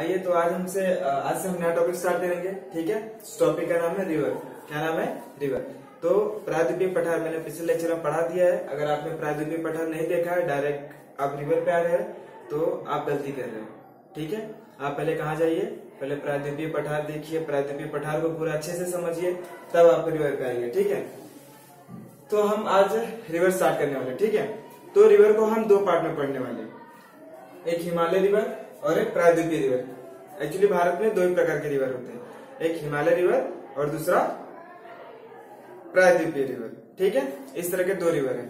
आइए तो आज से हम नया टॉपिक स्टार्ट करेंगे, ठीक है। टॉपिक का नाम है रिवर। क्या नाम है? रिवर। तो प्रायद्वीपीय पठार मैंने पिछले लेक्चर में पढ़ा दिया है। अगर आपने प्रायद्वीपीय पठार नहीं देखा है, डायरेक्ट आप रिवर पे आ रहे हैं तो आप गलती कर रहे हो, ठीक है। आप पहले कहाँ जाइए, पहले प्रायद्वीपीय पठार देखिए, प्रायद्वीपीय पठार को पूरा अच्छे से समझिए, तब आप रिवर पे आएंगे, ठीक है। तो हम आज रिवर स्टार्ट करने वाले, ठीक है। तो रिवर को हम दो पार्ट में पढ़ने वाले, एक हिमालय रिवर और एक प्रायद्वीपीय रिवर। एक्चुअली भारत में दो ही प्रकार के रिवर होते हैं, एक हिमालय रिवर और दूसरा प्रायद्वीपीय रिवर, ठीक है। इस तरह के दो रिवर हैं।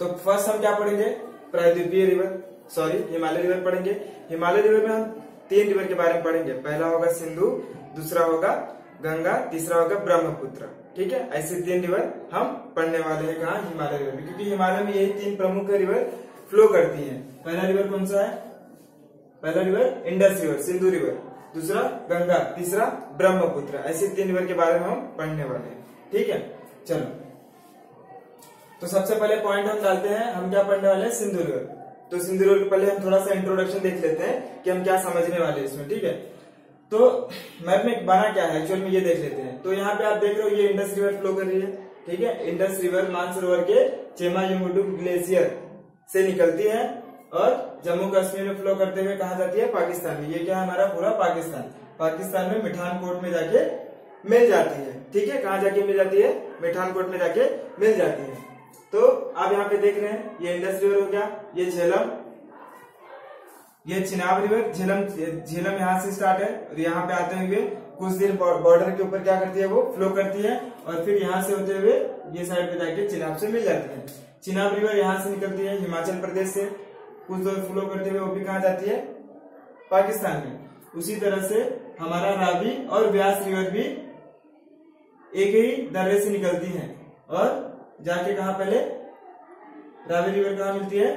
तो फर्स्ट हम क्या पढ़ेंगे? प्रायद्वीपीय रिवर, सॉरी हिमालय रिवर पढ़ेंगे। हिमालय रिवर में हम तीन रिवर के बारे में पढ़ेंगे। पहला होगा सिंधु, दूसरा होगा गंगा, तीसरा होगा ब्रह्मपुत्र, ठीक है। ऐसे तीन रिवर हम पढ़ने वाले हैं। कहाँ? हिमालय रिवर में, क्योंकि हिमालय में यही तीन प्रमुख रिवर फ्लो करती हैं। पहला रिवर कौन सा है? पहला river Indus river, Sindhu river, दूसरा गंगा, तीसरा ब्रह्मपुत्र। ऐसे तीन रिवर के बारे में हम पढ़ने वाले हैं, ठीक है। चलो, तो सबसे पहले पॉइंट हम डालते हैं, हम क्या पढ़ने वाले हैं? सिंधु रिवर। तो सिंधु रिवर के पहले हम थोड़ा सा इंट्रोडक्शन देख लेते हैं कि हम क्या समझने वाले हैं इसमें, ठीक है। तो मैप में बना क्या है एक्चुअल में, ये देख लेते हैं। तो यहाँ पे आप देख रहे हो ये इंडस रिवर फ्लो कर रही है, ठीक है। इंडस रिवर मानसरोवर के चेमायुमटू ग्लेशियर से निकलती है और जम्मू कश्मीर में फ्लो करते हुए कहा जाती है? पाकिस्तान में। ये क्या है हमारा? पूरा पाकिस्तान में मिठानकोट में जाके मिल जाती है, ठीक है। कहाँ जाके मिल जाती है? मिठानकोट में जाके मिल जाती है। तो आप यहाँ पे देख रहे हैं ये इंडस रिवर हो गया, ये झेलम, ये चिनाब रिवर। झेलम यहाँ से स्टार्ट है और यहाँ पे आते हुए कुछ दिन बॉर्डर के ऊपर क्या करती है? वो फ्लो करती है और फिर यहाँ से होते हुए ये साइड पे जाके चिनाब से मिल जाती है। चिनाब रिवर यहाँ से निकलती है हिमाचल प्रदेश से, कुछ दूर फ्लो करते हुए वो भी कहा जाती है? पाकिस्तान में। उसी तरह से हमारा रावी और व्यास रिवर भी एक ही दर्रे से निकलती है और जाके कहा? पहले रावी रिवर कहाँ मिलती है?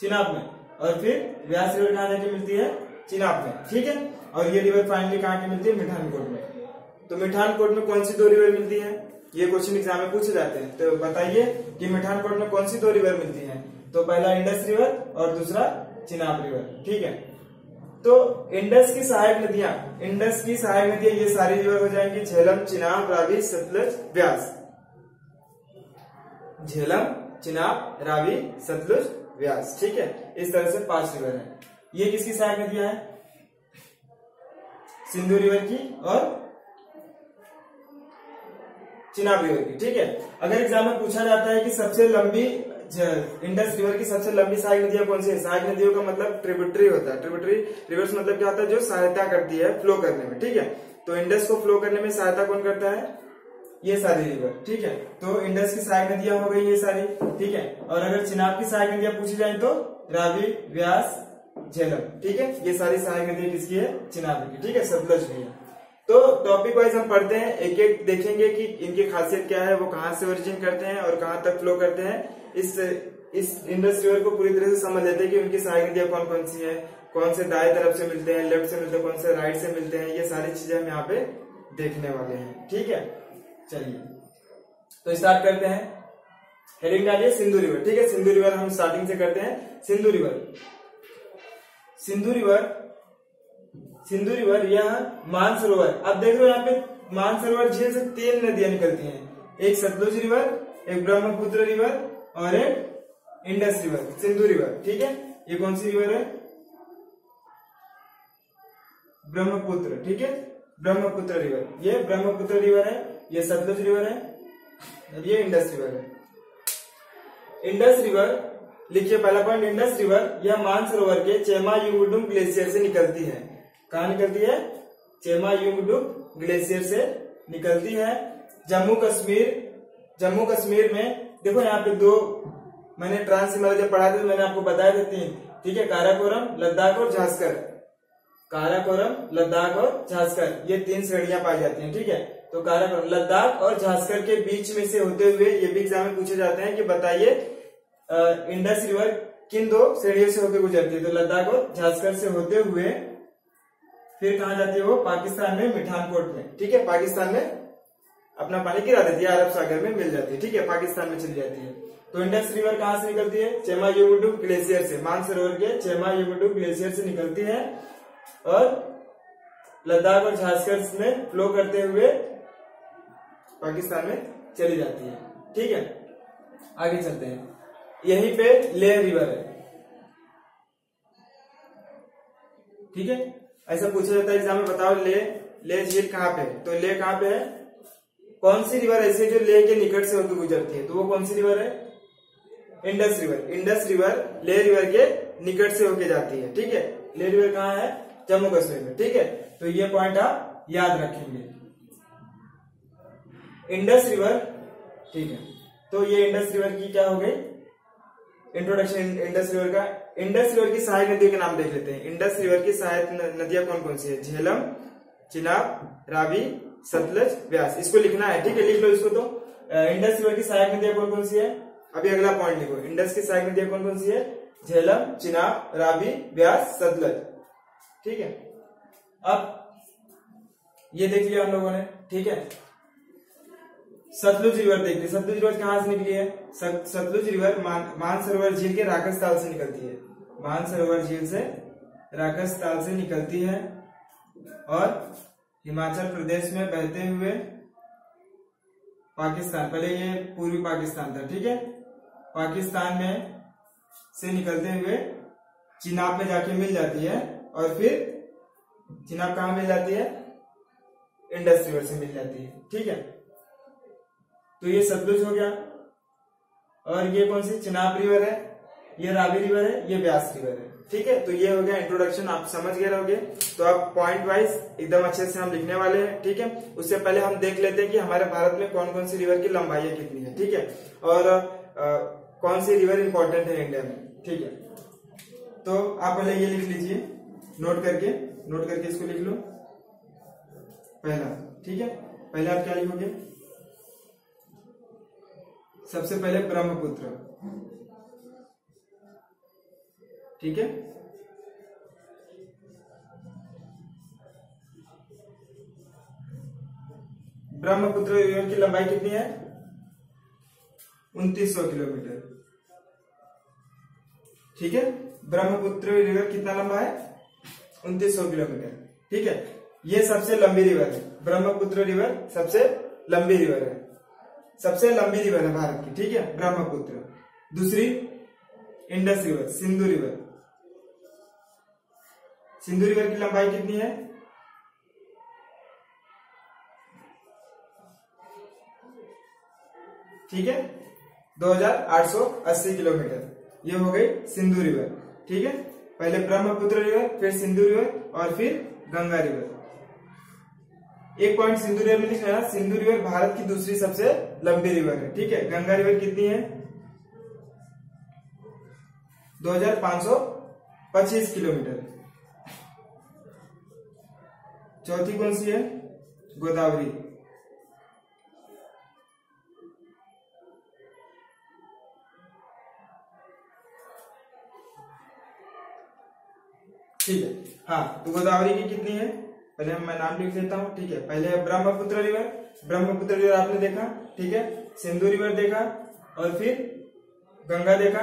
चिनाब में, और फिर व्यास रिवर कहाँ जाके मिलती है? चिनाब में, ठीक है। और ये रिवर फाइनली कहाँ के मिलती है? मिठानकोट में। तो मिठानकोट में कौन सी दो रिवर मिलती है? ये क्वेश्चन एग्जाम में पूछे जाते हैं। तो बताइए कि मिठानकोट में कौन सी दो रिवर मिलती है? तो पहला इंडस रिवर और दूसरा चिनाब रिवर, ठीक है। तो इंडस की सहायक नदियां ये सारी रिवर हो जाएंगी झेलम, चिनाब, रावी, सतलज, व्यास। झेलम, चिनाब, रावी, सतलुज, व्यास, ठीक है। इस तरह से 5 रिवर हैं। ये किसकी सहायक नदियां हैं? सिंधु रिवर की और चिनाब रिवर की, ठीक है। अगर एग्जाम में पूछा जाता है कि सबसे लंबी इंडस रिवर की सबसे लंबी सहायक नदियां कौन सी है? सहायक नदियों का मतलब ट्रिब्यूटरी होता है। ट्रिब्यूटरी रिवर्स मतलब क्या होता है? जो सहायता करती है फ्लो करने में, ठीक है। तो इंडस को फ्लो करने में सहायता कौन करता है? ये सारी रिवर, ठीक है। तो इंडस की सहायक नदियां हो गई ये सारी, ठीक है। और अगर चिनाब की सहायक नदियां पूछी जाए तो रावी, व्यास, झेलम, ठीक है। ये सारी सहायक नदियां किसकी है? चिनाब की, ठीक है। सतलज भी है। तो टॉपिक वाइज हम पढ़ते हैं, एक एक देखेंगे कि इनकी खासियत क्या है, वो कहाँ से ओरिजिन करते हैं और कहाँ तक फ्लो करते हैं। इस इंडस रिवर को पूरी तरह से समझ लेते हैं कि उनकी सहायक नदियां कौन कौन सी हैं, कौन से दाएं तरफ से मिलते हैं, लेफ्ट से मिलते हैं, कौन से राइट से मिलते हैं। ये सारी चीजें हम यहाँ पे देखने वाले हैं, ठीक है। चलिए तो स्टार्ट करते हैं। हेडिंग डालिए सिंधु रिवर, ठीक है। सिंधु रिवर हम स्टार्टिंग से करते हैं। सिंधु रिवर यह मानसरोवर। आप देख रहे हो यहाँ पे मानसरोवर झील से 3 नदियां निकलती हैं, एक सतलुज रिवर, एक ब्रह्मपुत्र रिवर और एक इंडस रिवर। सिंधु रिवर, ठीक है। ये कौन सी रिवर है? ब्रह्मपुत्र, ठीक है। ब्रह्मपुत्र रिवर, ये ब्रह्मपुत्र रिवर है, ये सतलुज रिवर है और ये इंडस रिवर है। इंडस रिवर लिखिए पहला पॉइंट। इंडस रिवर यह मानसरोवर के चेमायुंगडुंग ग्लेशियर से निकलती है। कहा निकलती है? चेमायुंगडुंग ग्लेशियर से निकलती है। जम्मू कश्मीर में देखो, यहाँ पे दो मैंने ट्रांस हिमालय जब पढ़ा था मैंने आपको बताया था 3, ठीक है। काराकोरम, लद्दाख और झांसकर। काराकोरम, लद्दाख और झांसकर, ये 3 श्रेणियां पाई जाती हैं, ठीक है। तो काराकोरम, लद्दाख और झांसकर के बीच में से होते हुए ये भी एग्जाम में पूछे जाते हैं कि बताइए इंडस रिवर किन 2 श्रेणियों से होकर गुजरती है। तो लद्दाख और झांसकर से होते हुए फिर कहा जाती है? वो पाकिस्तान में मिठानकोट में, ठीक है। पाकिस्तान में अपना पानी गिरा देती है, अरब सागर में मिल जाती है, ठीक है। पाकिस्तान में चली जाती है। तो इंडस रिवर कहाँ से निकलती है? चेमायुगुटुक ग्लेशियर से, मानसरोवर के चेमायुगुटुक ग्लेशियर से निकलती है और लद्दाख और झारखंड में फ्लो करते हुए पाकिस्तान में चली जाती है। ठीक है, आगे चलते हैं। यहीं पे लेह रिवर है। ठीक है, ऐसा पूछा जाता है एग्जाम में, बताओ लेह झील कहाँ पे है? तो लेह कहाँ पे है? कौन सी रिवर ऐसी जो लेह के निकट से होकर गुजरती है? तो वो कौन सी रिवर है? Indus river. Indus river Leh river के निकट से होके जाती है। ठीक है, लेह रिवर कहाँ है? जम्मू कश्मीर में। ठीक है, तो ये पॉइंट आप याद रखेंगे, इंडस रिवर। ठीक है, तो ये इंडस रिवर की क्या हो गई इंट्रोडक्शन, इंडस रिवर का। इंडस रिवर की सहायक नदियों के नाम देख लेते हैं। इंडस रिवर की सहायक नदियां कौन कौन सी है? झेलम, चिनाब, रावी, सतलज, व्यास। इसको लिखना है, ठीक है, लिख लो इसको। तो इंडस रिवर की सहायक नदियां कौन कौन सी है? अभी अगला पॉइंट लिखो, इंडस की सहायक नदियां कौन कौन सी है? झेलम, चिनाब, रावी, व्यास, सतलज। ठीक है, अब ये देख लिया हम लोगों ने। ठीक है, सतलुज रिवर देखते हैं। सतलुज रिवर कहाँ से निकली है? सतलुज रिवर मानसरोवर झील के राक्षस ताल से निकलती है। मानसरोवर झील से राक्षस ताल से निकलती है और हिमाचल प्रदेश में बहते हुए पाकिस्तान, पहले ये पूर्वी पाकिस्तान था, ठीक है, पाकिस्तान में से निकलते हुए चिनाब में जाके मिल जाती है और फिर चिनाब कहाँ मिल जाती है? इंडस रिवर से मिल जाती है। ठीक है, तो ये सतलुज हो गया और ये कौन सी? चिनाब रिवर है, ये रावी रिवर है, ये व्यास रिवर है। ठीक है, तो ये हो गया इंट्रोडक्शन, आप समझ गए रहोगे। तो आप पॉइंट वाइज एकदम अच्छे से हम लिखने वाले हैं। ठीक है, उससे पहले हम देख लेते हैं कि हमारे भारत में कौन कौन सी रिवर की लंबाई कितनी है। ठीक है, और कौन सी रिवर इंपॉर्टेंट है इंडिया में। ठीक है, तो आप पहले ये लिख लीजिए नोट करके इसको लिख लो पहला। ठीक है, पहले आप क्या लिखोगे? सबसे पहले ब्रह्मपुत्र। ठीक है, ब्रह्मपुत्र रिवर की लंबाई कितनी है? 2900 किलोमीटर। ठीक है, ब्रह्मपुत्र रिवर कितना लंबा है? 2900 किलोमीटर। ठीक है, ये सबसे लंबी रिवर है। ब्रह्मपुत्र रिवर सबसे लंबी रिवर है, सबसे लंबी रिवर है भारत की। ठीक है, ब्रह्मपुत्र। दूसरी Indus river, Sindhu river. Sindhu river की लंबाई कितनी है? 2880 किलोमीटर। ये हो गई सिंधु रिवर। ठीक है, पहले ब्रह्मपुत्र रिवर, फिर सिंधु रिवर और फिर गंगा रिवर। एक पॉइंट सिंधु रिवर में लिखना है। सिंधु रिवर भारत की दूसरी सबसे लंबी रिवर है। ठीक है, गंगा रिवर कितनी है? 2525 किलोमीटर। चौथी कौन सी है? गोदावरी। ठीक है, हाँ, तो गोदावरी की कितनी है? पहले मैं नाम लिख देता हूँ। ठीक है, पहले ब्रह्मपुत्र रिवर, आपने देखा। ठीक है, सिंधु रिवर देखा और फिर गंगा देखा।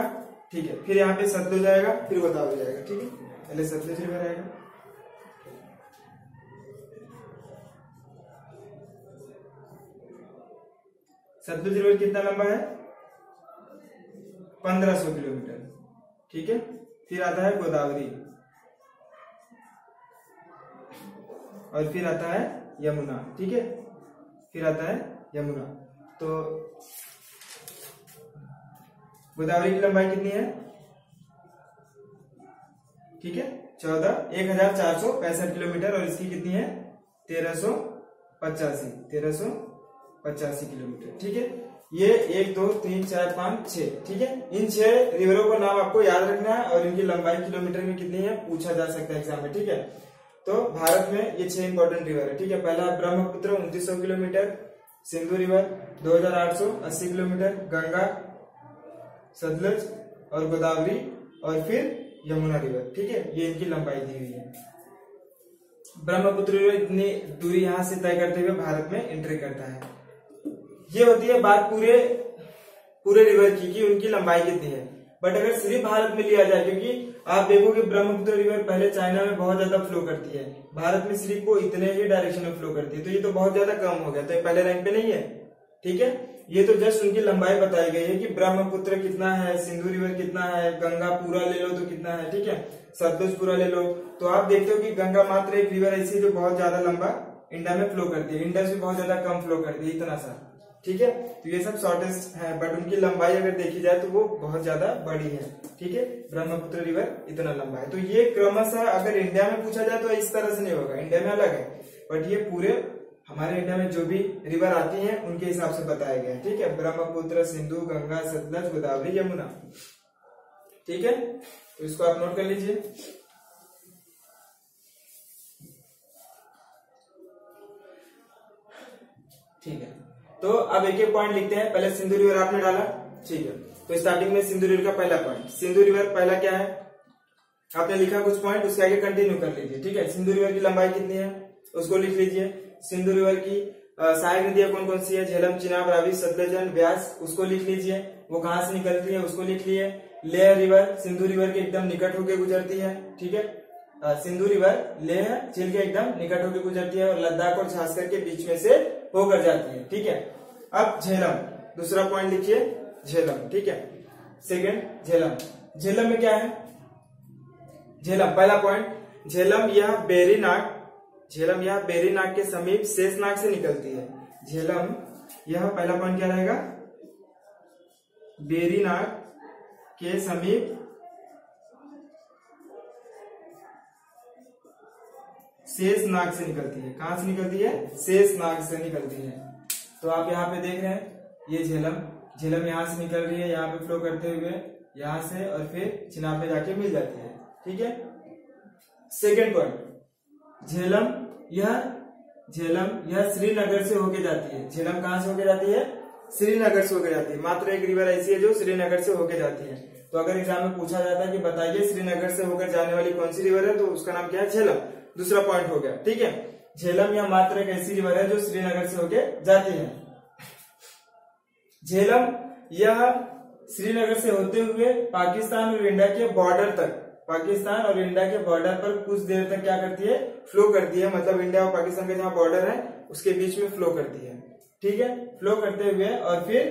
ठीक है, फिर यहाँ पे सतलुज जाएगा, फिर गोदावरी जाएगा। ठीक है, पहले सतलुज रिवर आएगा। सतलुज रिवर कितना लंबा है? 1500 किलोमीटर। ठीक है, फिर आता है गोदावरी और फिर आता है यमुना। ठीक है, फिर आता है यमुना। तो गोदावरी की लंबाई कितनी है? ठीक है, 1465 किलोमीटर और इसकी कितनी है? 1385 किलोमीटर। ठीक है, ये 1, 2, 3, 4, 5, 6। ठीक है, इन 6 रिवरों का नाम आपको याद रखना है और इनकी लंबाई किलोमीटर में कितनी है पूछा जा सकता है एग्जाम में। ठीक है, तो भारत में ये 6 इंपॉर्टेंट रिवर है। ठीक है, पहला Brahmaputra 2900 kilometre, Sindhu river 2880 kilometre, Ganga, Sutlej और गोदावरी और फिर यमुना रिवर। ठीक है, ये इनकी लंबाई दी हुई है। ब्रह्मपुत्र रिवर इतनी दूरी यहाँ से तय करते हुए भारत में एंट्री करता है। ये होती है बात पूरे पूरे रिवर की कि उनकी लंबाई कितनी है। बट अगर सिर्फ भारत में लिया जाए, क्योंकि आप देखोगे ब्रह्मपुत्र रिवर पहले चाइना में बहुत ज्यादा फ्लो करती है, भारत में सिर्फ वो इतने ही डायरेक्शन में फ्लो करती है, तो ये तो बहुत ज्यादा कम हो गया, तो ये पहले रैंक पे नहीं है। ठीक है, ये तो जस्ट उनकी लंबाई बताई गई है कि ब्रह्मपुत्र कितना है, सिंधु रिवर कितना है, गंगा पूरा ले लो तो कितना है, ठीक है, सतलुज पूरा ले लो। तो आप देखते हो कि गंगा मात्र एक रिवर ऐसी जो बहुत ज्यादा लंबा इंडिया में फ्लो करती है, इंडस भी बहुत ज्यादा कम फ्लो करती है, इतना सा। ठीक है, तो ये सब शॉर्टेस्ट है, बट उनकी लंबाई अगर देखी जाए तो वो बहुत ज्यादा बड़ी है। ठीक है, ब्रह्मपुत्र रिवर इतना लंबा है। तो ये क्रमशः अगर इंडिया में पूछा जाए तो इस तरह से नहीं होगा, इंडिया में अलग है, बट ये पूरे हमारे इंडिया में जो भी रिवर आती हैं उनके हिसाब से बताया गया है। ठीक है, ब्रह्मपुत्र, सिंधु, गंगा, सतलज, गोदावरी, यमुना। ठीक है, तो इसको आप नोट कर लीजिए। ठीक है, तो अब एक एक पॉइंट लिखते हैं। पहले सिंधु रिवर आपने डाला, ठीक है, तो स्टार्टिंग में सिंधु रिवर का पहला पॉइंट, सिंधु रिवर पहला क्या है आपने लिखा कुछ पॉइंट, उसके आगे कंटिन्यू कर लीजिए। ठीक है, सिंधु रिवर की लंबाई कितनी है उसको लिख लीजिए। सिंधु रिवर की सहायक नदियां कौन कौन सी है, झेलम, चिनाब, रावी, सतलज, ब्यास, उसको लिख लीजिए। वो कहां से निकलती है उसको लिख लिए। लेह रिवर सिंधु रिवर के एकदम निकट होके गुजरती है। ठीक है, सिंधु रिवर लेह झील के एकदम निकट होके गुजरती है और लद्दाख और झारखंड के बीच में से होकर जाती है। ठीक है, अब झेलम, दूसरा पॉइंट लिखिए झेलम। ठीक है, सेकेंड झेलम, झेलम में क्या है, झेलम पहला पॉइंट, झेलम यह बेरीनाग, झेलम यह बेरीनाग के समीप शेषनाग से निकलती है। झेलम यह पहला पॉइंट क्या रहेगा, बेरीनाग के समीप शेषनाग से निकलती है। कहां से निकलती है, शेषनाग से निकलती है। तो आप यहाँ पे देख रहे हैं ये झेलम, झेलम यहाँ से निकल रही है, यहाँ पे फ्लो करते हुए यहाँ से और फिर चिनाब पे जाके मिल जाती है। ठीक है, सेकेंड पॉइंट, झेलम यह श्रीनगर से होके जाती है। झेलम कहां से होके जाती है, श्रीनगर से होके जाती है। मात्र एक रिवर ऐसी है जो श्रीनगर से होके जाती है। तो अगर एग्जाम में पूछा जाता है कि बताइए श्रीनगर से होकर जाने वाली कौन सी रिवर है, तो उसका नाम क्या है, झेलम। दूसरा पॉइंट हो गया। ठीक है, झेलम यह मात्र एक ऐसी रिवर है जो श्रीनगर से होके जाती है। झेलम यह श्रीनगर से होते हुए पाकिस्तान और इंडिया के बॉर्डर तक, पाकिस्तान और इंडिया के बॉर्डर पर कुछ देर तक क्या करती है, फ्लो करती है। मतलब इंडिया और पाकिस्तान के जहां बॉर्डर है उसके बीच में फ्लो करती है। ठीक है, फ्लो करते हुए और फिर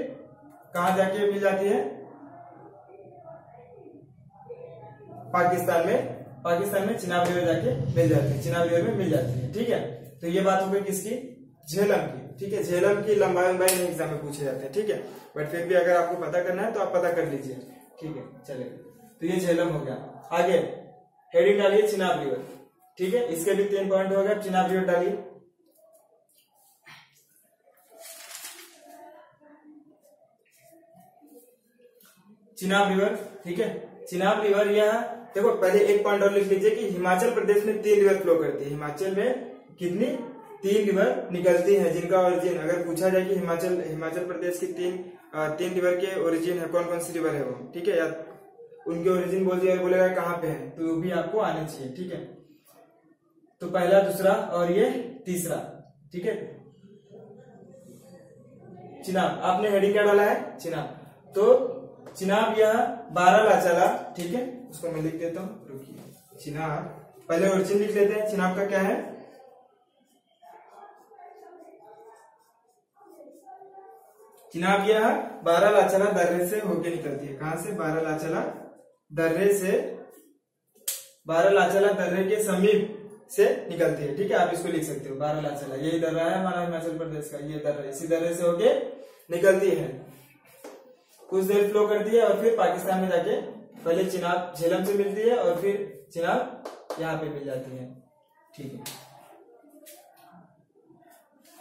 कहां जाके मिल जाती है, पाकिस्तान में, पाकिस्तान में चिनाब रिवर जाके मिल जाती है, चिनाब रिवर में मिल जाती है। ठीक है, तो ये बात हो गई किसकी, झेलम की। ठीक है, झेलम की लंबाई लंबाई नहीं एग्जाम में पूछे जाते हैं। ठीक है, बट फिर भी अगर आपको पता करना है तो आप पता कर लीजिए। ठीक है, चलेगा, तो ये झेलम हो गया। आगे हेडिंग डालिए चिनाब रिवर। ठीक है, इसके भी 3 पॉइंट हो गए। चिनाब रिवर डालिए, चिनाब रिवर। ठीक है, चिनाब रिवर यह देखो, पहले एक पॉइंट और लिख लीजिए कि हिमाचल प्रदेश में 3 रिवर फ्लो करती है। हिमाचल में कितनी, 3 रिवर निकलती है जिनका ओरिजिन, अगर पूछा जाए कि हिमाचल प्रदेश की तीन रिवर के ओरिजिन है, कौन कौन सी रिवर है वो, ठीक है, या उनके ओरिजिन बोल दिया, बोलेगा कहाँ पे है, तो वो भी आपको आना चाहिए। ठीक है, तो पहला, दूसरा और ये तीसरा। ठीक है, चिनाब, आपने हेडिंग क्या डाला है, चिनाब। तो चिनाब यह 12 लाचाला, ठीक है, उसको मैं लिख देता हूँ, रुकिए। चिनाब पहले ओरिजिन लिख लेते हैं, चिनाब का क्या है, चिनाब यह 12 लाचाला दर्रे से होके निकलती है। कहां से, 12 लाचाला दर्रे से, 12 लाचाला दर्रे के समीप से निकलती है। ठीक है, आप इसको लिख सकते हो, 12 लाचाला, यही दर्रा है हमारा हिमाचल प्रदेश का, ये दर्रा, इसी दर्रे से होके निकलती है, कुछ देर फ्लो करती है और फिर पाकिस्तान में जाके पहले चिनाब झेलम से मिलती है और फिर चिनाब यहाँ पे मिल जाती है। ठीक है,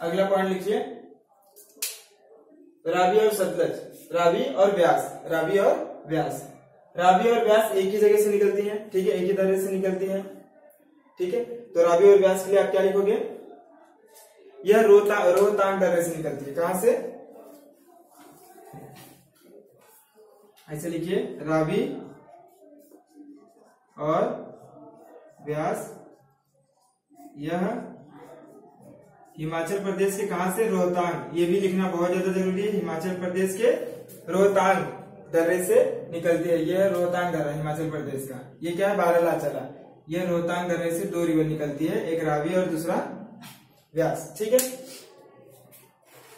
अगला पॉइंट लिखिए, रावी और सतलज, रावी और व्यास, रावी और व्यास, रावी और व्यास एक ही जगह से निकलती है। ठीक है, एक ही दर्रे से निकलती है। ठीक है, तो रावी और व्यास के लिए आप क्या लिखोगे, यह रोहतांग दर्रे से निकलती है। कहां से, ऐसे लिखिए, रावी और व्यास यह हिमाचल प्रदेश के, कहां से, रोहतांग, ये भी लिखना बहुत ज्यादा जरूरी है, हिमाचल प्रदेश के रोहतांग दर्रे से निकलती है। यह रोहतांग दर्रा हिमाचल प्रदेश का, ये क्या है बारालाचाला। यह रोहतांग दर्रे से दो रिवर निकलती है, एक रावी और दूसरा व्यास। ठीक है,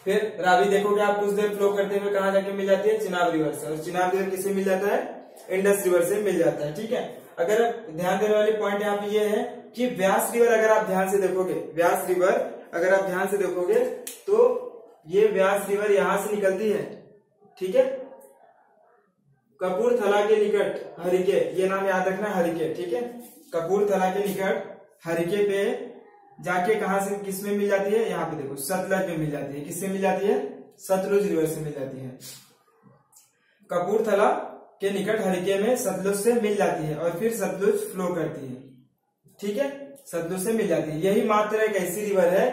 फिर रावी देखोगे आप कुछ देर फ्लो करते हुए कहां जाके मिल जाती है, चिनाब रिवर से। और चिनाब रिवर किससे मिल जाता है, इंडस रिवर से मिल जाता है। ठीक है, अगर ध्यान देने वाली पॉइंट यहाँ पे ये है कि व्यास रिवर अगर आप ध्यान से देखोगे, व्यास रिवर अगर आप ध्यान से देखोगे तो ये व्यास रिवर यहां से निकलती है। ठीक है, कपूरथला के निकट हरिके, ये नाम याद रखना हरिके। ठीक है, कपूरथला के निकट हरिके पे जाके कहां से किसमें मिल जाती है, यहाँ पे देखो सतलज में मिल जाती है। किससे मिल जाती है, सतलुज रिवर से मिल जाती है। कपूरथला के निकट हरिके में सतलुज से मिल जाती है और फिर सतलुज फ्लो करती है। ठीक है, सतलुज से मिल जाती है। यही मात्र एक ऐसी रिवर है,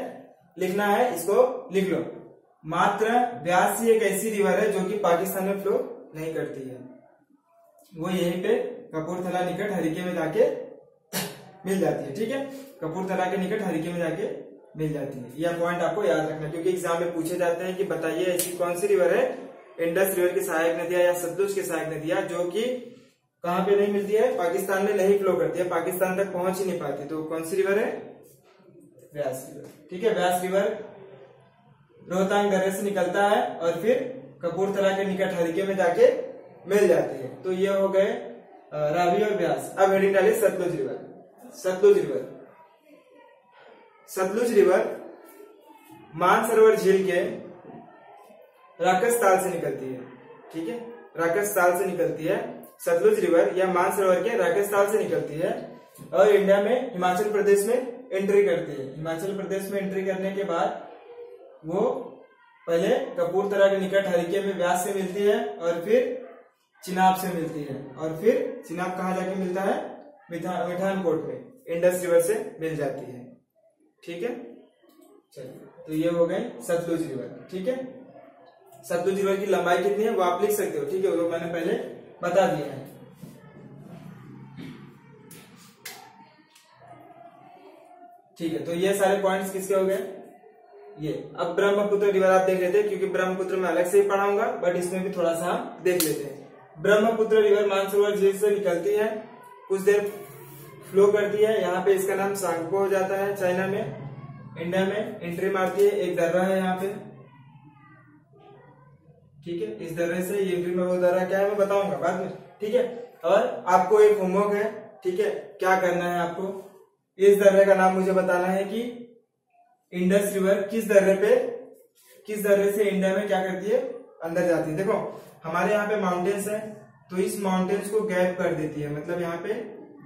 लिखना है इसको, लिख लो, मात्र व्यास ही एक ऐसी रिवर है जो कि पाकिस्तान में फ्लो नहीं करती है। वो यहीं पे कपूरथला निकट हरिके में जाके मिल जाती है। ठीक है, कपूरथला के निकट हरिके में जाके मिल जाती है। यह पॉइंट आपको याद रखना, क्योंकि एग्जाम में पूछे जाते हैं कि बताइए ऐसी कौन सी रिवर है इंडस रिवर की सहायक नदियां या सतलुज की सहायक नदियां जो कि कहां पे नहीं मिलती है, पाकिस्तान में नहीं फ्लो करती है, पाकिस्तान तक पहुंच ही नहीं पाती, तो कौन सी रिवर है, व्यास रिवर। ठीक है, व्यास रिवर रोहतांग दर्रे से निकलता है और फिर कपूरथला के निकट हरिके में जाके मिल जाती है। तो ये हो गए रावी और व्यास। अब हेडिंग डालिए Sutlej river. Sutlej river, Sutlej river Mansarovar झील के राकस्ताल से निकलती है। ठीक है, राकस्ताल से निकलती है सतलुज रिवर, या मानसरोवर के राकस्ताल से निकलती है और इंडिया में हिमाचल प्रदेश में एंट्री करती है। हिमाचल प्रदेश में एंट्री करने के बाद वो पहले कपूरथला के निकट हरिके में व्यास से मिलती है और फिर चिनाब से मिलती है और फिर चिनाब कहाँ जाके मिलता है, मिठानकोट में इंडस रिवर से मिल जाती है। ठीक है, चलिए तो ये हो गए सतलुज रिवर। ठीक है, सतलुज रिवर की लंबाई कितनी है वो आप लिख सकते हो। ठीक है, वो मैंने पहले बता दिया है। ठीक है, तो ये सारे पॉइंट्स किसके हो गए ये। अब ब्रह्मपुत्र रिवर आप देख लेते हैं, क्योंकि ब्रह्मपुत्र में अलग से ही पढ़ाऊंगा, बट इसमें भी थोड़ा सा हम देख लेते हैं। ब्रह्मपुत्र रिवर मानसरोवर झील से निकलती है, कुछ देर फ्लो करती है, यहाँ पे इसका नाम सांगपो हो जाता है चाइना में, इंडिया में एंट्री मारती है। एक दर्रा है यहाँ पे, ठीक है, इस दर्रे से ये एंट्री में, वो दर्रा क्या है मैं बताऊंगा बाद में। ठीक है, और आपको एक होमवर्क है, ठीक है, क्या करना है आपको, इस दर्रे का नाम मुझे बताना है कि इंडस रिवर किस दर्रे से इंडिया में क्या करती है, अंदर जाती है। देखो हमारे यहाँ पे माउंटेन्स है, तो इस माउंटेन्स को गैप कर देती है, मतलब यहाँ पे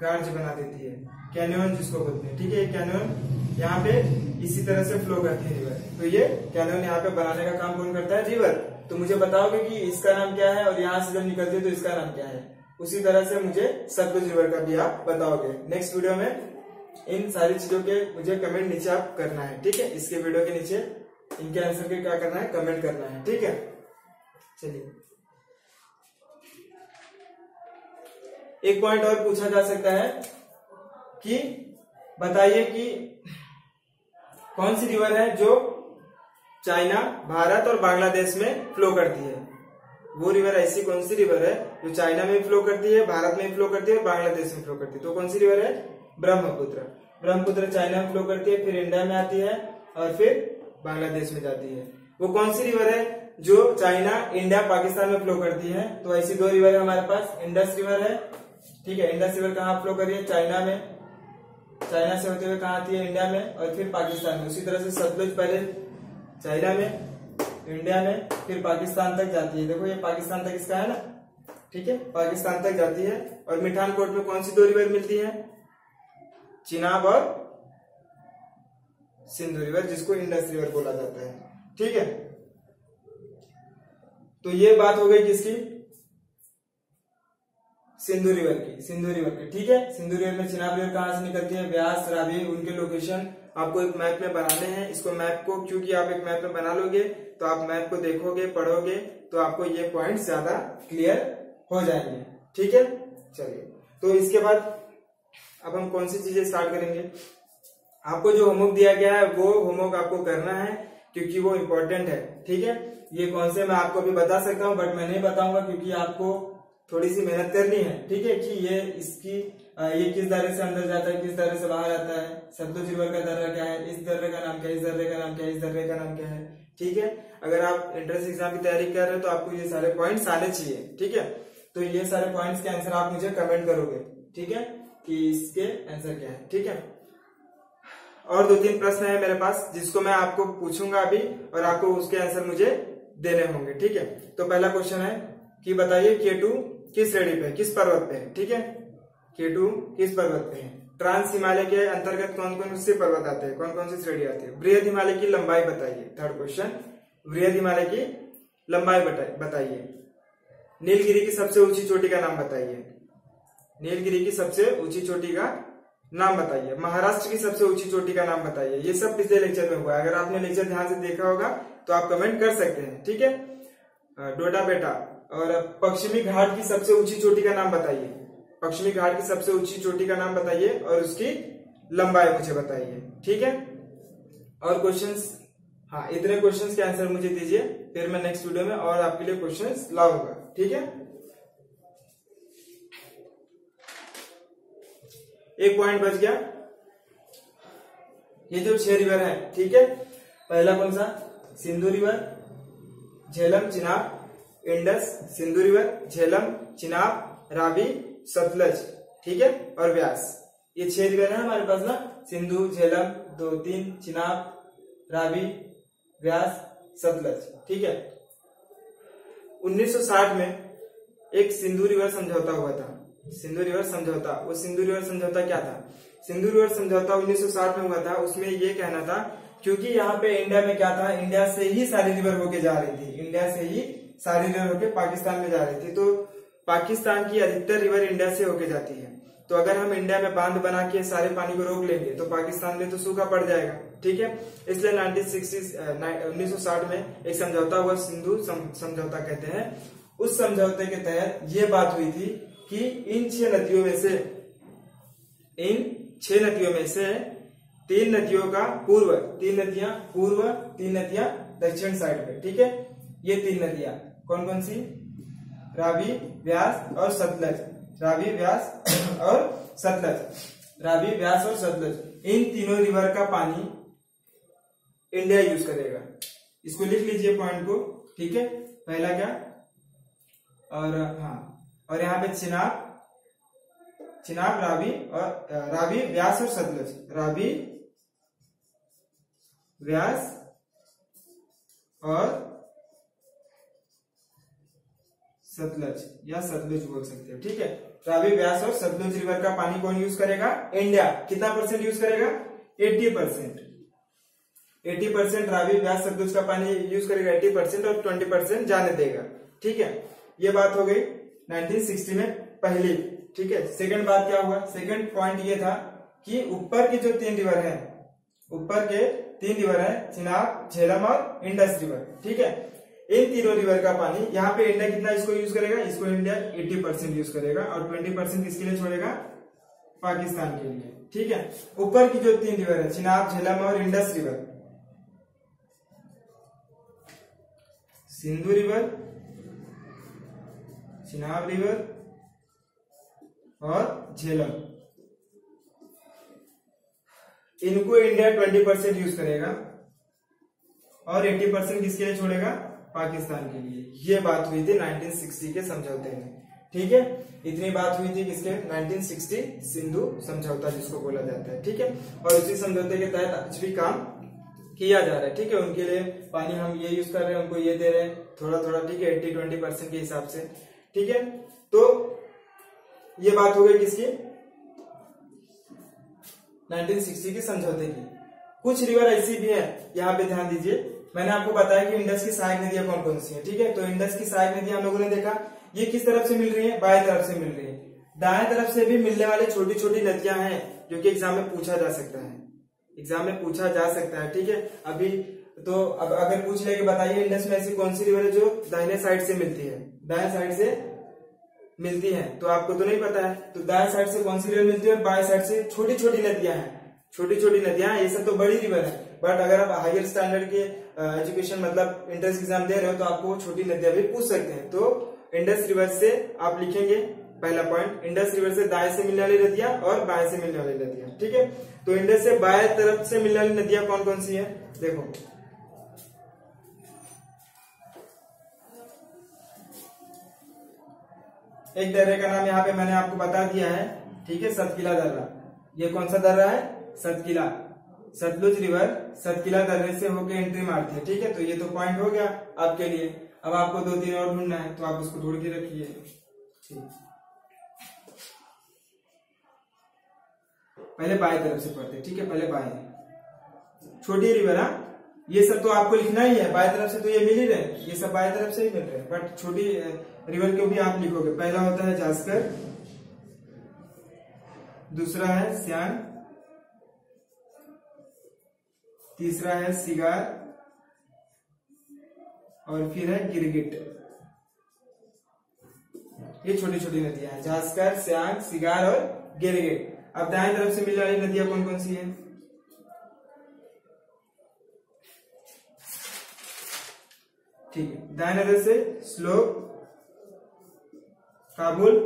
गार्ज बना देती है, कैन्योन जिसको बोलते हैं। ठीक है, कैन्योन यहाँ पे इसी तरह से फ्लो करती है रिवर, तो ये कैन्योन यहाँ पे बनाने का काम कौन करता है, रिवर। तो मुझे बताओगे कि इसका नाम क्या है और यहाँ से जब निकलती है तो इसका नाम क्या है। उसी तरह से मुझे सतलुज रिवर का भी आप बताओगे। नेक्स्ट वीडियो में इन सारी चीजों के मुझे कमेंट नीचे आप करना है। ठीक है, इसके वीडियो के नीचे इनके आंसर के क्या करना है, कमेंट करना है। ठीक है, चलिए एक पॉइंट और पूछा जा सकता है कि बताइए कि कौन सी रिवर है जो चाइना, भारत और बांग्लादेश में फ्लो करती है। वो रिवर ऐसी कौन सी रिवर है जो चाइना में फ्लो करती है, भारत में फ्लो करती है और बांग्लादेश में फ्लो करती है, तो कौन सी रिवर है, ब्रह्मपुत्र। ब्रह्मपुत्र चाइना में फ्लो करती है, फिर इंडिया में आती है और फिर बांग्लादेश में जाती है। वो कौन सी रिवर है जो चाइना, इंडिया, पाकिस्तान में फ्लो करती है। तो ऐसी दो रिवर है हमारे पास, इंडस रिवर है, ठीक है, इंडस रिवर कहाँ फ्लो कर रही है, चाइना में, चाइना से होते हुए कहाँ आती है, इंडिया में और फिर पाकिस्तान में। उसी तरह से सतलुज पहले चाइना में, इंडिया में, फिर पाकिस्तान तक जाती है। देखो ये पाकिस्तान तक इसका है ना, ठीक है, पाकिस्तान तक जाती है। और मिठानकोट में कौन सी दो रिवर मिलती है, चिनाब और सिंधु रिवर, जिसको इंडस रिवर बोला जाता है। ठीक है, तो ये बात हो गई किसकी, सिंधु रिवर की, सिंधु रिवर की। ठीक है, सिंधु रिवर में चिनाब रिवर कहां से निकलती है, व्यास, रावी, उनके लोकेशन आपको एक मैप में बनाने हैं। इसको मैप को, क्योंकि आप एक मैप में बना लोगे तो आप मैप को देखोगे, पढ़ोगे, तो आपको ये पॉइंट ज्यादा क्लियर हो जाएंगे। ठीक है, चलिए तो इसके बाद अब हम कौन सी चीजें स्टार्ट करेंगे। आपको जो होमवर्क दिया गया है वो होमवर्क आपको करना है, क्योंकि वो इम्पोर्टेंट है। ठीक है, ये कौन से मैं आपको भी बता सकता हूँ, बट मैं नहीं बताऊंगा क्योंकि आपको थोड़ी सी मेहनत करनी है, ठीक है, कि ये इसकी ये किस दर्रे से अंदर जाता है, किस दर्रे से बाहर आता है, सतलुज रिवर का दर्रा क्या है, इस दर्रे का नाम क्या है, इस दर्रे का नाम क्या है, इस दर्रे का नाम क्या है, ठीक है। अगर आप एंट्रेंस एग्जाम की तैयारी कर रहे हो तो आपको ये सारे पॉइंट सारे चाहिए, ठीक है। तो ये सारे पॉइंट्स के आंसर आप मुझे कमेंट करोगे, ठीक है, कि इसके आंसर क्या है, ठीक है। और 2-3 प्रश्न है मेरे पास जिसको मैं आपको पूछूंगा अभी और आपको उसके आंसर मुझे देने होंगे, ठीक है। तो पहला क्वेश्चन है कि बताइए K2 किस रेडी पे, किस पर्वत पे है, ठीक है, K2 किस पर्वत पे है। ट्रांस हिमालय के अंतर्गत कौन कौन से पर्वत आते हैं, कौन कौन सी श्रेणी आती है। बृहद हिमालय की लंबाई बताइए, थर्ड क्वेश्चन, बृहद हिमालय की लंबाई बताइए। नीलगिरी की सबसे ऊंची चोटी का नाम बताइए, नीलगिरी की सबसे ऊंची चोटी का नाम बताइए। महाराष्ट्र की सबसे ऊंची चोटी का नाम बताइए। ये सब पिछले लेक्चर में हुआ है, अगर आपने लेक्चर ध्यान से देखा होगा तो आप कमेंट कर सकते हैं, ठीक है। डोडा बेटा और पश्चिमी घाट की सबसे ऊंची चोटी का नाम बताइए, पश्चिमी घाट की सबसे ऊंची चोटी का नाम बताइए और उसकी लंबाई मुझे बताइए, ठीक है। और क्वेश्चंस, हाँ, इतने क्वेश्चंस के आंसर मुझे दीजिए, फिर मैं नेक्स्ट वीडियो में और आपके लिए क्वेश्चंस लाऊंगा, ठीक है। एक पॉइंट बच गया। ये जो 6 रिवर है, ठीक है, पहला कौन सा, Sindhu river, Jhelum, Chenab, Indus, Sindhu river, Jhelum, Chenab, Ravi, Sutlej, ठीक है, और व्यास। ये 6 रिवर है हमारे पास ना, सिंधु, झेलम, 2-3, चिनाब, रावी, व्यास, सतलज, ठीक है। 1960 में एक सिंधु रिवर समझौता हुआ था, सिंधु रिवर समझौता, वो सिंधु रिवर समझौता क्या था, सिंधु रिवर समझौता 1960 में हुआ था। उसमें ये कहना था, क्योंकि यहाँ पे इंडिया में क्या था, इंडिया से ही सारी रिवर होके जा रही थी, इंडिया से ही सारी रिवर होके पाकिस्तान में जा रही थी, तो पाकिस्तान की अधिकतर रिवर इंडिया से होके जाती है। तो अगर हम इंडिया में बांध बना के सारे पानी को रोक लेंगे तो पाकिस्तान में तो सूखा पड़ जाएगा, ठीक है। इसलिए 1960 में एक समझौता हुआ, सिंधु समझौता कहते हैं। उस समझौते के तहत ये बात हुई थी कि इन 6 नदियों में से 3 नदियों का पूर्व, 3 नदियां पूर्व, 3 नदियां दक्षिण साइड पे, ठीक है। ये 3 नदियां कौन कौन सी, रावी, व्यास और सतलज, रावी, व्यास और सतलज, रावी, व्यास और सतलज। इन तीनों रिवर का पानी इंडिया यूज करेगा, इसको लिख लीजिए पॉइंट को, ठीक है, पहला क्या। और हाँ, और यहाँ पे चिनाब, रावी और रावी, व्यास और सतलज, रावी, व्यास और सतलज या सतलुज बोल सकते हो, ठीक है। रावी, व्यास और सतलुज रिवर का पानी कौन यूज करेगा, इंडिया। कितना परसेंट यूज करेगा, 80%, 80% रावी, व्यास, सतलुज का पानी यूज करेगा 80% और 20% जाने देगा, ठीक है। ये बात हो गई 1960 में पहली, ठीक है। सेकंड बात क्या हुआ, सेकंड पॉइंट ये था कि ऊपर के जो 3 रिवर हैं, ऊपर के 3 रिवर हैं, चिनाब, झेलम और इंडस रिवर, ठीक है, इन तीनों रिवर का पानी यहाँ पे इंडिया कितना इसको यूज करेगा, इसको इंडिया 80% यूज करेगा और 20% किसके लिए छोड़ेगा, पाकिस्तान के लिए, ठीक है। ऊपर की जो 3 रिवर है, चिनाब, झेलम और Indus river, Sindhu river, Chenab river और झेलम, इनको इंडिया 20% यूज करेगा और 80% किसके लिए छोड़ेगा, पाकिस्तान के लिए। ये बात हुई थी 1960 के समझौते में, ठीक है। इतनी बात हुई थी किसके, 1960 सिंधु समझौता जिसको बोला जाता है, ठीक है। और उसी समझौते के तहत आज भी काम किया जा रहा है, ठीक है। उनके लिए पानी हम ये यूज कर रहे हैं, उनको ये दे रहे हैं थोड़ा थोड़ा, ठीक है, 80-20% के हिसाब से, ठीक है। तो ये बात हो गई किसकी, 1960 के समझौते की। कुछ रिवर ऐसी भी है, यहाँ पे ध्यान दीजिए, मैंने आपको बताया कि इंडस की सहायक नदियां कौन कौन सी हैं, ठीक है। तो इंडस की सहायक नदियां हम लोगों ने देखा, ये किस तरफ से मिल रही है, बाएं तरफ से मिल रही है। दाएं तरफ से भी मिलने वाले छोटी छोटी नदियां हैं जो कि एग्जाम में पूछा जा सकता है, एग्जाम में पूछा जा सकता है, ठीक है। अभी तो अब अगर पूछ ले कि बताइए इंडस में ऐसी कौन सी रिवर है जो दाहिने साइड से मिलती है, दाएं साइड से मिलती है, तो आपको तो नहीं पता है, तो दाएं साइड से कौन सी रिवर मिलती है और बाएं साइड से छोटी छोटी नदियां हैं, छोटी छोटी नदियां, ये सब तो बड़ी रिवर है, बट अगर आप हायर स्टैंडर्ड के एजुकेशन मतलब एंट्रेंस एग्जाम दे रहे हो तो आपको छोटी नदियां भी पूछ सकते हैं। तो इंडस रिवर से आप लिखेंगे पहला पॉइंट, इंडस रिवर से दाएं से मिलने वाली नदियां और बाएं से मिलने वाली नदियां, ठीक है। तो इंडस से बाएं तरफ से मिलने वाली नदियां कौन कौन सी है देखो, एक दर्रे का नाम यहाँ पे मैंने आपको बता दिया है, ठीक है, सतकिला दर्रा। ये कौन सा दर्रा है? सतकिला। सतलुज रिवर सतकिला दर्रे से होकर एंट्री मारती है, ठीक है। तो ये तो पॉइंट हो गया आपके लिए। अब आपको 2-3 और ढूंढना है तो आप उसको ढूंढ के रखिए। पहले बाएं तरफ से पढ़ते, ठीक है, पहले बाएं छोटी रिवर। हाँ, ये सब तो आपको लिखना ही है, बाएं तरफ से तो ये मिल ही रहे, ये सब बाएं तरफ से ही मिल रहे हैं, बट छोटी रिवर को भी आप लिखोगे। पहला होता है जास्कर, दूसरा है सियांग, तीसरा है सिगार और फिर है गिरगिट। ये छोटी छोटी नदियां हैं, जास्कर, सियांग, सिगार और गिरगिट। अब दाएं तरफ से मिलने वाली नदियां कौन कौन सी है? ठीक है, दाएं तरफ से स्लोक, काबुल,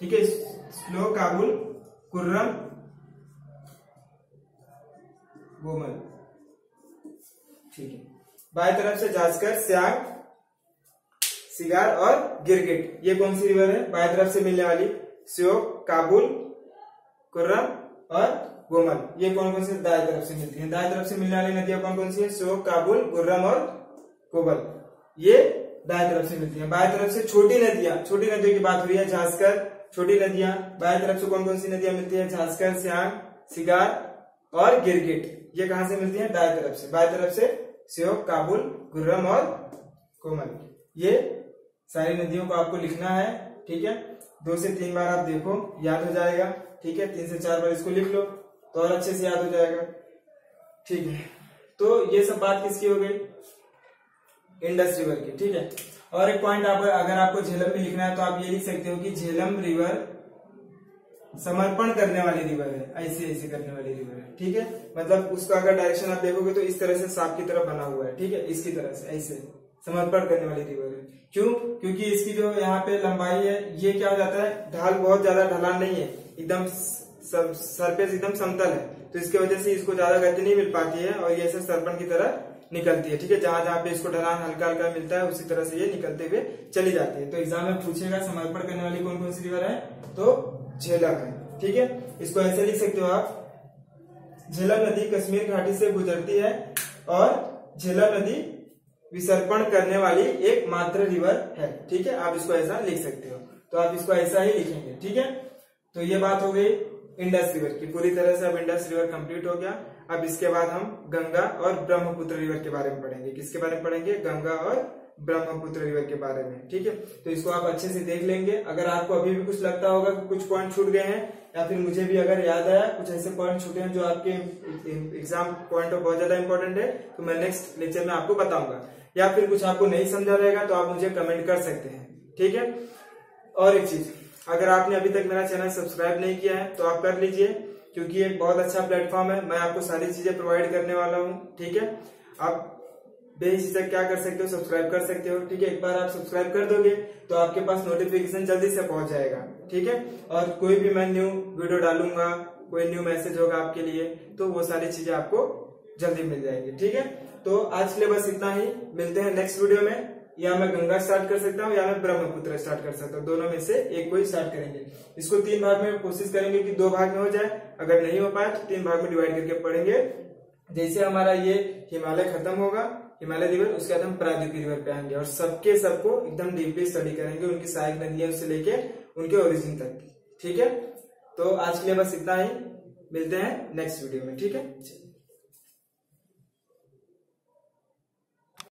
ठीक है, स्लोक, काबुल, कुर्रम, गोमल, ठीक है। बाएं तरफ से जास्कर, सियांग, सिगार और गिरगिट। ये कौन सी रिवर है बाएं तरफ से मिलने वाली? श्योक, काबुल, कुर्रम और गोमल। ये कौन कौन सी दाएं तरफ से मिलती हैं? दाएं तरफ से मिलने वाली नदियां कौन कौन सी हैं? श्योक, काबुल, कुर्रम और गोमल, ये दाएं तरफ से मिलती हैं। बाएं तरफ से छोटी नदियां, छोटी नदियों की बात हुई है, झांसकर, छोटी नदियां। बाएं तरफ से कौन कौन सी नदियां मिलती है? झांसकर, सियांग, सिगार और गिरगिट। ये कहां से मिलती है? दाएं तरफ से। बाएं तरफ से श्योक, काबुल, गुर्रम और कोमल। ये सारी नदियों को आपको लिखना है, ठीक है। 2 से 3 बार आप देखो, याद हो जाएगा, ठीक है। 3 से 4 बार इसको लिख लो तो और अच्छे से याद हो जाएगा, ठीक है। तो ये सब बात किसकी हो गई? इंडस रिवर की, ठीक है। और एक पॉइंट आप अगर आपको झेलम में लिखना है तो आप ये लिख सकते हो कि झेलम रिवर समर्पण करने वाली रिवर है, ऐसे ऐसे करने वाली रिवर है, ठीक है। मतलब उसका अगर डायरेक्शन आप देखोगे तो इस तरह से सांप की तरफ बना हुआ है, ठीक है, इसकी तरह से ऐसे समर्पण करने वाली रिवर है। क्यों? क्योंकि इसकी जो यहाँ पे लंबाई है ये क्या हो जाता है, ढाल बहुत ज्यादा ढलान नहीं है, एकदम सरफेस एकदम समतल है, तो इसकी वजह से इसको ज्यादा गति नहीं मिल पाती है और ये ऐसे सर्पण की तरह निकलती है, ठीक है। जहां जहां पे इसको ढलान हल्का हल्का मिलता है उसी तरह से ये निकलते हुए चली जाती है। तो एग्जाम में पूछेगा समर्पण करने वाली कौन कौन सी रिवर है, तो झेलम है, ठीक है। इसको ऐसे लिख सकते हो आप, झेलम नदी कश्मीर घाटी से गुजरती है और झेलम नदी विसर्पण करने वाली एकमात्र रिवर है, ठीक है। आप इसको ऐसा लिख सकते हो, तो आप इसको ऐसा ही लिखेंगे, ठीक है। तो ये बात हो गई इंडस रिवर की, पूरी तरह से अब इंडस रिवर कंप्लीट हो गया। अब इसके बाद हम गंगा और ब्रह्मपुत्र रिवर के बारे में पढ़ेंगे। किसके बारे में पढ़ेंगे? गंगा और ब्रह्मपुत्र रिवर के बारे में, ठीक है। तो इसको आप अच्छे से देख लेंगे। अगर आपको अभी भी कुछ लगता होगा कि कुछ पॉइंट छूट गए हैं, या फिर मुझे भी अगर याद आया कुछ ऐसे पॉइंट छूटे हैं जो आपके एग्जाम पॉइंट बहुत ज्यादा इंपॉर्टेंट है, तो मैं नेक्स्ट लेक्चर में आपको बताऊंगा। या फिर कुछ आपको नहीं समझा रहेगा तो आप मुझे कमेंट कर सकते हैं, ठीक है। और एक चीज, अगर आपने अभी तक मेरा चैनल सब्सक्राइब नहीं किया है तो आप कर लीजिए, क्योंकि ये बहुत अच्छा प्लेटफॉर्म है। मैं आपको सारी चीजें प्रोवाइड करने वाला हूँ, ठीक है। आप बेझिझक क्या कर सकते हो, सब्सक्राइब कर सकते हो, ठीक है। एक बार आप सब्सक्राइब कर दोगे तो आपके पास नोटिफिकेशन जल्दी से पहुंच जाएगा, ठीक है। और कोई भी मैं न्यू वीडियो डालूंगा, कोई न्यू मैसेज होगा आपके लिए, तो वो सारी चीजें आपको जल्दी मिल जाएगी, ठीक है। तो आज के लिए बस इतना ही, मिलते हैं नेक्स्ट वीडियो में। या मैं गंगा स्टार्ट कर सकता हूँ या मैं ब्रह्मपुत्र स्टार्ट कर सकता हूँ, दोनों में से एक कोई स्टार्ट करेंगे। इसको 3 भाग में कोशिश करेंगे कि 2 भाग में हो जाए, अगर नहीं हो पाए तो 3 भाग में डिवाइड करके पढ़ेंगे। जैसे हमारा ये हिमालय खत्म होगा, हिमालय रिवर, उसके बाद हम प्रायद्वीपी रिवर पे आएंगे और सबके सबको एकदम डीपली स्टडी करेंगे, उनकी सहायक नदियों से लेके उनके ओरिजिन तक, ठीक है। तो आज के लिए बस इतना ही, मिलते हैं नेक्स्ट वीडियो में, ठीक है।